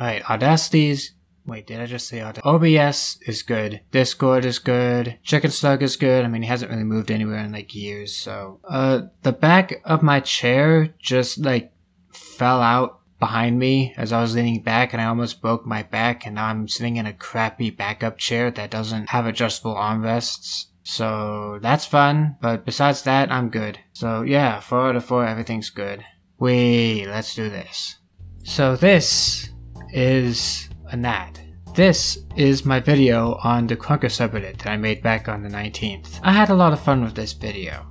Alright, Audacity's... Wait, did I just say Audacity? OBS is good. Discord is good. Chicken Snug is good. I mean, he hasn't really moved anywhere in like years, so... the back of my chair just like fell out behind me as I was leaning back, and I almost broke my back, and now I'm sitting in a crappy backup chair that doesn't have adjustable armrests. So that's fun, but besides that, I'm good. So yeah, 4 out of 4, everything's good. Wait, let's do this. So this is a gnat. This is my video on the Krunker subreddit that I made back on the 19th. I had a lot of fun with this video.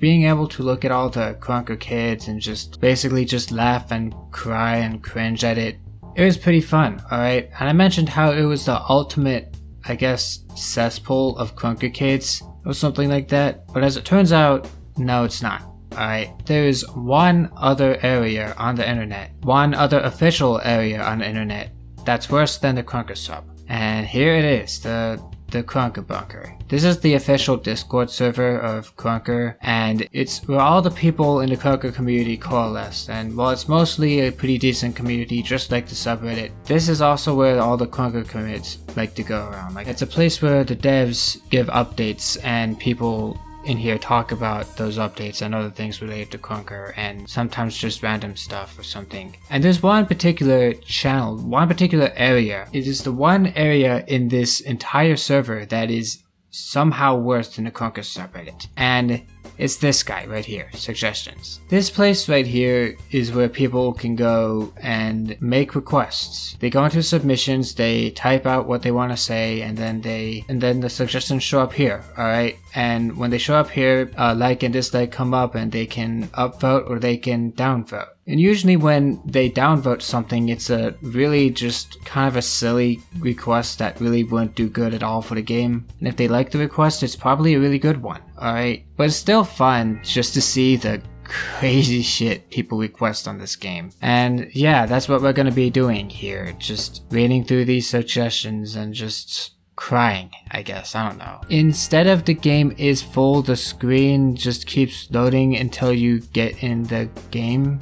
Being able to look at all the Krunker kids and just basically just laugh and cry and cringe at it, it was pretty fun, alright? And I mentioned how it was the ultimate, I guess, cesspool of Krunker kids or something like that, but as it turns out, no it's not. Alright, there is one other area on the internet, one other official area on the internet that's worse than the Krunker sub. And here it is, the Krunker bunker. This is the official Discord server of Krunker, and it's where all the people in the Krunker community coalesce. And while it's mostly a pretty decent community, just like the subreddit, this is also where all the Krunker commits like to go around. Like, it's a place where the devs give updates and people in here talk about those updates and other things related to Krunker, and sometimes just random stuff or something. And there's one particular channel, one particular area. It is the one area in this entire server that is somehow worse than the Krunker subreddit. And it's this guy right here, suggestions. This place right here is where people can go and make requests. They go into submissions, they type out what they want to say, and then the suggestions show up here, alright? And when they show up here, like and dislike come up, and they can upvote or they can downvote. And usually when they downvote something, it's a really just kind of a silly request that really wouldn't do good at all for the game. And if they like the request, it's probably a really good one, alright? But it's still fun just to see the crazy shit people request on this game. And yeah, that's what we're gonna be doing here. Just reading through these suggestions and just... crying, I guess, I don't know. Instead of the game is full, the screen just keeps loading until you get in the game.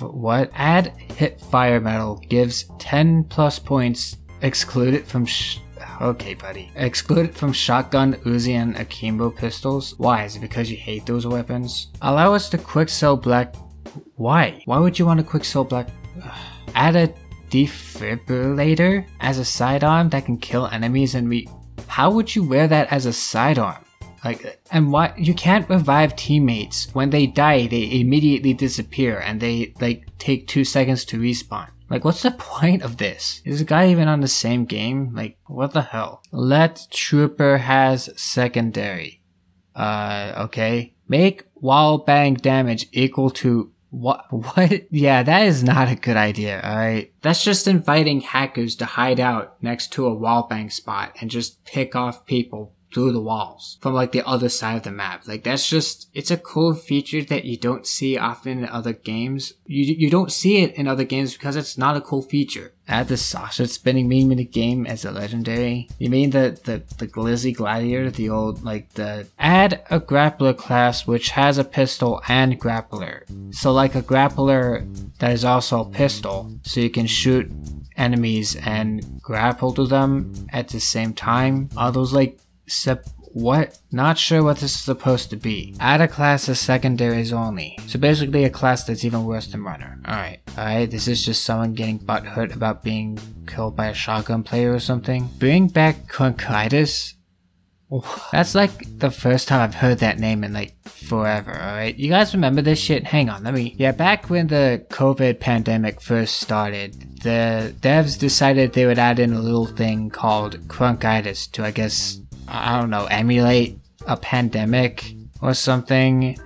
What? Add hit fire metal gives 10 plus points, exclude it from okay, buddy. Exclude it from shotgun, Uzi, and akimbo pistols? Why? Is it because you hate those weapons? Allow us to quick sell black... Why? Why would you want to quick sell black... Add a defibrillator as a sidearm that can kill enemies and how would you wear that as a sidearm? Like, and why you can't revive teammates. When they die, they immediately disappear and they like take 2 seconds to respawn. Like, what's the point of this? Is the guy even on the same game? Like, what the hell? Let trooper has secondary. Okay. Make wall bang damage equal to what? Yeah, that is not a good idea, alright? That's just inviting hackers to hide out next to a wallbang spot and just pick off people through the walls from like the other side of the map. Like, that's just, it's a cool feature that you don't see often in other games. You don't see it in other games because it's not a cool feature. Add the sausage spinning meme in the game as a legendary. You mean the glizzy gladiator, the old like the... Add a grappler class which has a pistol and grappler. So like a grappler that is also a pistol, so you can shoot enemies and grapple to them at the same time. All those like... what? Not sure what this is supposed to be. Add a class as secondaries only. So basically a class that's even worse than runner. Alright. Alright, this is just someone getting butthurt about being killed by a shotgun player or something. Bring back Krunkitis? That's like the first time I've heard that name in like forever, alright? You guys remember this shit? Hang on, let me... Yeah, back when the COVID pandemic first started, the devs decided they would add in a little thing called Krunkitis to, I guess... I don't know, emulate a pandemic or something.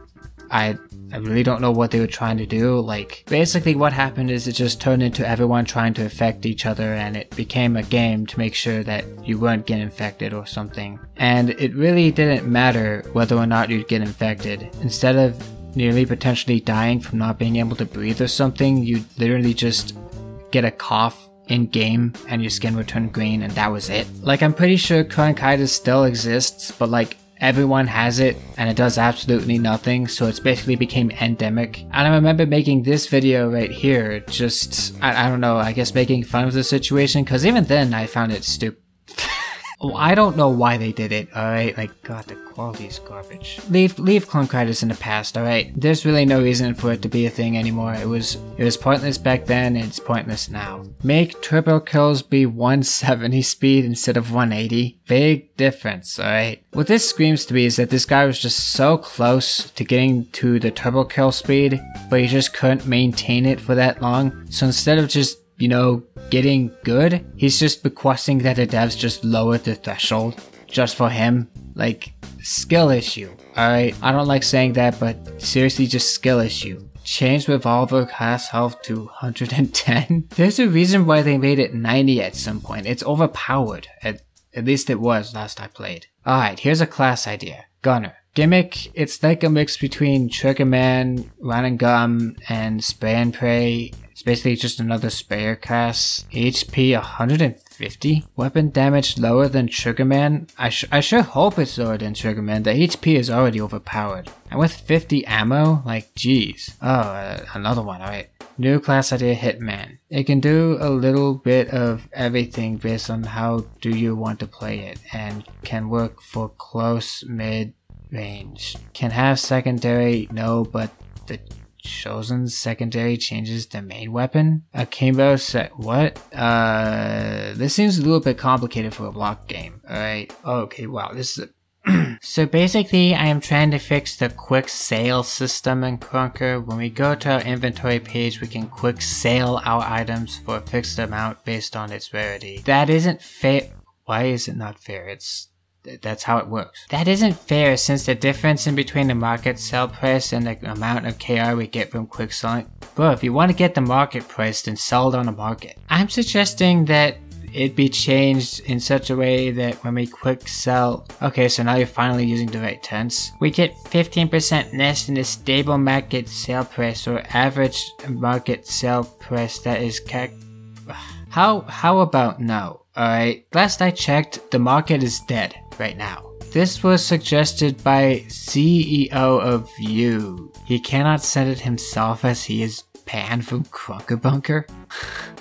I really don't know what they were trying to do. Like, basically what happened is it just turned into everyone trying to infect each other, and it became a game to make sure that you weren't getting infected or something. And it really didn't matter whether or not you'd get infected. Instead of nearly potentially dying from not being able to breathe or something, you'd literally just get a cough in-game and your skin would turn green and that was it. Like, I'm pretty sure Krunkitis still exists, but like everyone has it and it does absolutely nothing, so it's basically became endemic. And I remember making this video right here, just, I don't know, I guess making fun of the situation, because even then I found it stupid. Oh, I don't know why they did it, alright? Like, god, the quality is garbage. Leave Krunkitis in the past, alright? There's really no reason for it to be a thing anymore. It was pointless back then, and it's pointless now. Make turbo kills be 170 speed instead of 180. Big difference, alright? What this screams to me is that this guy was just so close to getting to the turbo kill speed, but he just couldn't maintain it for that long. So instead of just, you know, getting good, he's just requesting that the devs just lower the threshold just for him. Like, skill issue, alright? I don't like saying that, but seriously, just skill issue. Change revolver class health to 110? There's a reason why they made it 90 at some point. It's overpowered. At least it was last I played. Alright, here's a class idea. Gunner. Gimmick, it's like a mix between Triggerman, Run and Gum, and Spray and Pray. It's basically just another sprayer class. HP 150? Weapon damage lower than Triggerman? I sure hope it's lower than Triggerman. The HP is already overpowered. And with 50 ammo? Like, jeez. Oh, another one, alright. New class idea, Hitman. It can do a little bit of everything based on how do you want to play it, and can work for close, mid, range. Can have secondary, no, but the chosen secondary changes the main weapon? A combo set, what? This seems a little bit complicated for a block game, alright? Okay, wow, this is a so basically, I am trying to fix the quick sale system in Krunker. When we go to our inventory page, we can quick sale our items for a fixed amount based on its rarity. That isn't fair. Why is it not fair? That's how it works. That isn't fair, since the difference in between the market sale price and the amount of KR we get from quick selling. Bro, if you want to get the market price, then sell it on the market. I'm suggesting that it be changed in such a way that when we quick sell, okay, so now you're finally using the right tense, we get 15% less than the stable market sale price or average market sale price that is how about no? Alright, last I checked, the market is dead right now. This was suggested by CEO of you. He cannot send it himself as he is banned from Krunker Bunker.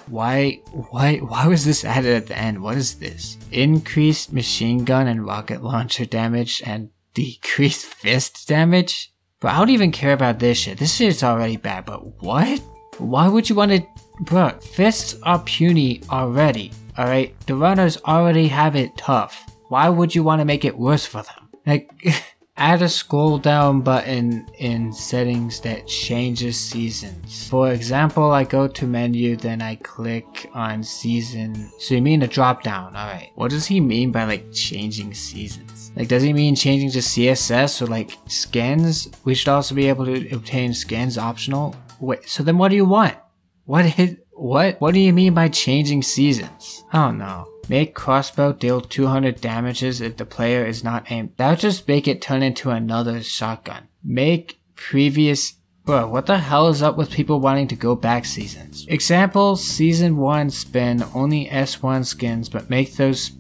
Why was this added at the end? What is this? Increased machine gun and rocket launcher damage and decreased fist damage? Bro, I don't even care about this shit. This shit's already bad, but what? Why would you want to... Bro, fists are puny already, alright? The runners already have it tough. Why would you want to make it worse for them? Like... Add a scroll down button in settings that changes seasons. For example, I go to menu, then I click on season. So you mean a drop down, alright. What does he mean by like changing seasons? Like, does he mean changing to CSS or like skins? We should also be able to obtain skins optional. Wait, so then what do you want? What do you mean by changing seasons? I don't know. Make crossbow deal 200 damages if the player is not aimed. That would just make it turn into another shotgun. Make previous... Bro, what the hell is up with people wanting to go back seasons? Example, season 1 spin, only S1 skins, but make those...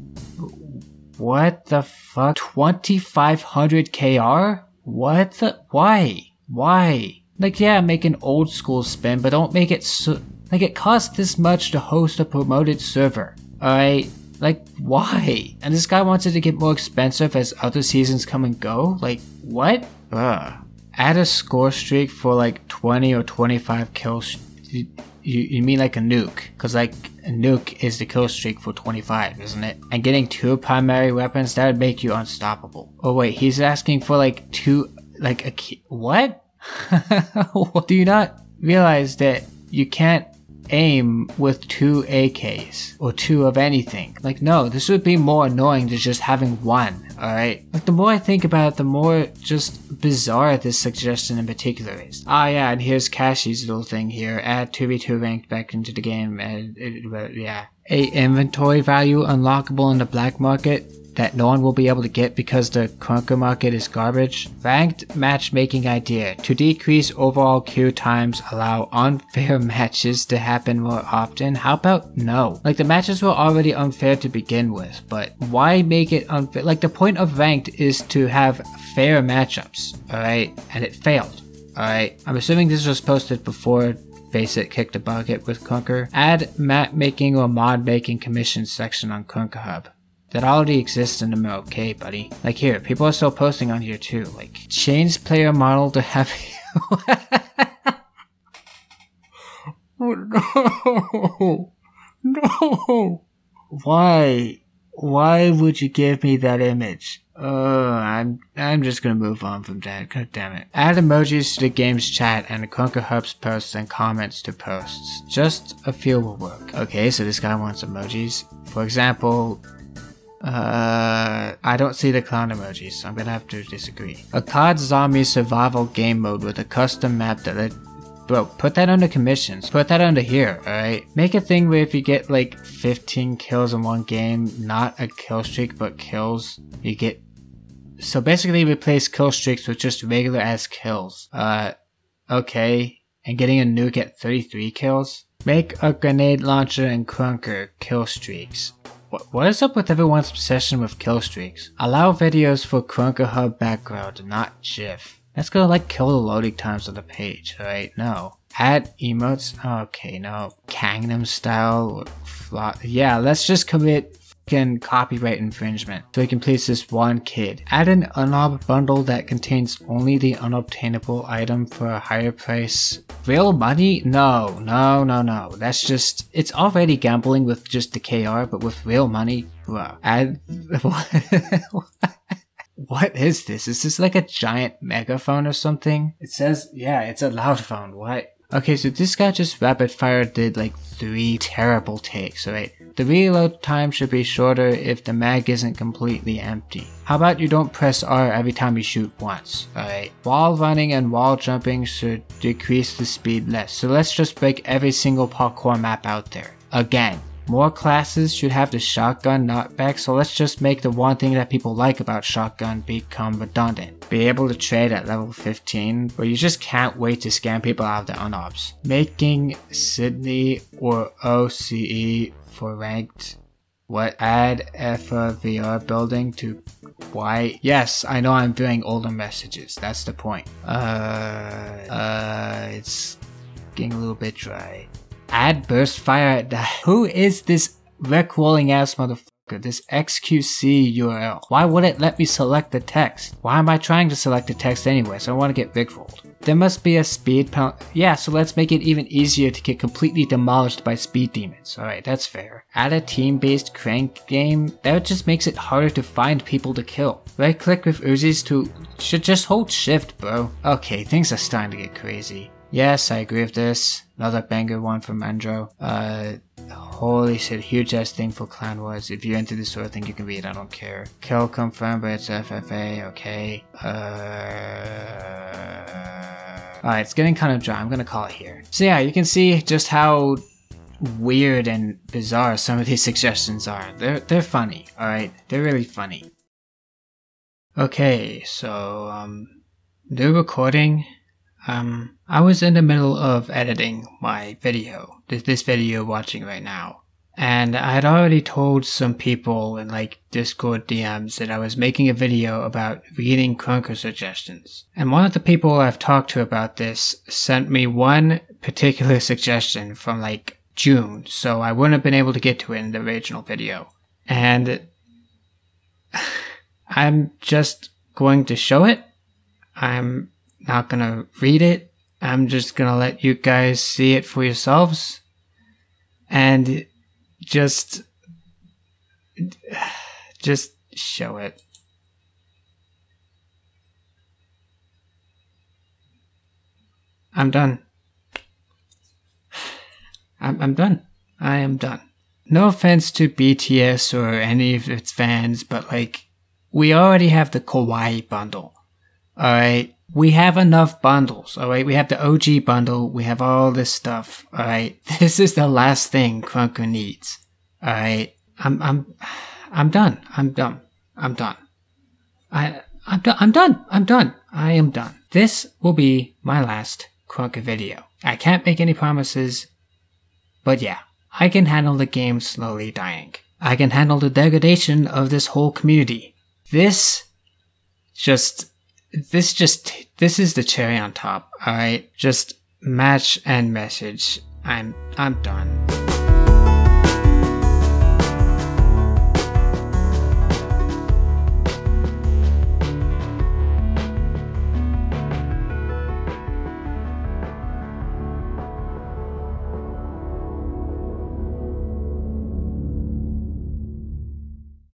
What the fuck? 2500 KR? What the... Why? Why? Like, yeah, make an old school spin, but don't make it so... Like, it costs this much to host a promoted server. Alright, like, why? And this guy wants it to get more expensive as other seasons come and go? Like, what? Ugh. Add a score streak for like 20 or 25 kills. You mean like a nuke? Cause like, a nuke is the kill streak for 25, isn't it? And getting 2 primary weapons, that would make you unstoppable. Oh wait, he's asking for like 2, like a key. What? Do you not realize that you can't aim with 2 AKs or 2 of anything? Like, no, this would be more annoying than just having 1, alright? Like, the more I think about it, the more just bizarre this suggestion in particular is. Ah, yeah, and here's Cashy's little thing here. Add 2v2 ranked back into the game, and yeah. A inventory value unlockable in the black market. that no one will be able to get because the Krunker market is garbage? Ranked matchmaking idea. To decrease overall queue times, allow unfair matches to happen more often. How about no? Like, the matches were already unfair to begin with, but why make it unfair? Like, the point of ranked is to have fair matchups, alright? And it failed, alright? I'm assuming this was posted before Face It kicked the bucket with Krunker. Add map making or mod making commission section on KrunkerHub. That already exists in the middle, okay, buddy. Like, here, people are still posting on here too. Like, change player model to have. Oh, no, no. Why? Why would you give me that image? I'm just gonna move on from that. God damn it. Add emojis to the game's chat and the KrunkerHub's posts and comments to posts. Just a few will work. Okay, so this guy wants emojis. For example, I don't see the clown emojis, so I'm gonna have to disagree. A COD zombie survival game mode with a custom map that let. Bro, put that under commissions. Put that under here, alright? Make a thing where if you get like 15 kills in one game, not a kill streak, but kills, you get. So basically replace kill streaks with just regular ass kills. Okay. And getting a nuke at 33 kills? Make a grenade launcher and Krunker kill streaks. What is up with everyone's obsession with kill streaks? Allow videos for KrunkerHub background, not GIF. That's gonna like kill the loading times on the page, right? No. Add emotes? Okay, no. Gangnam Style? Yeah, let's just commit fucking copyright infringement so we can please this one kid. Add an unob bundle that contains only the unobtainable item for a higher price. Real money? No, no, no, no. That's just, it's already gambling with just the KR, but with real money, bro. Add, what is this? Is this like a giant megaphone or something? It says, yeah, it's a loud phone. What? Okay, so this guy just rapid fire did like 3 terrible takes, alright? The reload time should be shorter if the mag isn't completely empty. How about you don't press R every time you shoot once, alright? Wall running and wall jumping should decrease the speed less. So let's just break every single parkour map out there. Again. More classes should have the shotgun knockback, so let's just make the one thing that people like about shotgun become redundant. Be able to trade at level 15, where you just can't wait to scam people out of the unobs. Making Sydney or OCE for ranked. What? Add EFA VR building to Y. Yes, I know I'm doing older messages, that's the point. It's getting a little bit dry. Add burst fire at that. Who is this recrolling ass motherfucker? This XQC URL. Why would it let me select the text? Why am I trying to select the text anyway? So I want to get rickrolled. There must be a speed pound. Yeah, so let's make it even easier to get completely demolished by speed demons. Alright, that's fair. Add a team-based crank game. That just makes it harder to find people to kill. Right-click with Uzis to. Should just hold shift, bro. Okay, things are starting to get crazy. Yes, I agree with this. Another banger one from Andro. Holy shit, huge ass thing for Clan Wars. If you're into this sort of thing, you can read, I don't care. Kill confirmed, but it's FFA, okay. Alright, it's getting kind of dry, I'm gonna call it here. So yeah, you can see just how weird and bizarre some of these suggestions are. They're funny, alright? They're really funny. Okay, so, new recording. I was in the middle of editing my video, this video you're watching right now, and I had already told some people in like Discord DMs that I was making a video about reading Krunker suggestions. And one of the people I've talked to about this sent me one particular suggestion from like June, so I wouldn't have been able to get to it in the original video. And I'm just going to show it. I'm not gonna read it. I'm just gonna let you guys see it for yourselves. And just show it. I'm done. I'm done. I am done. No offense to BTS or any of its fans, but like, we already have the Kawaii bundle. Alright? We have enough bundles, alright? We have the OG bundle, we have all this stuff, alright? This is the last thing Krunker needs, alright? I'm done. I'm done. I'm done. I'm done. This will be my last Krunker video. I can't make any promises, but yeah, I can handle the game slowly dying. I can handle the degradation of this whole community. This is the cherry on top, alright? Just match and message. I'm done.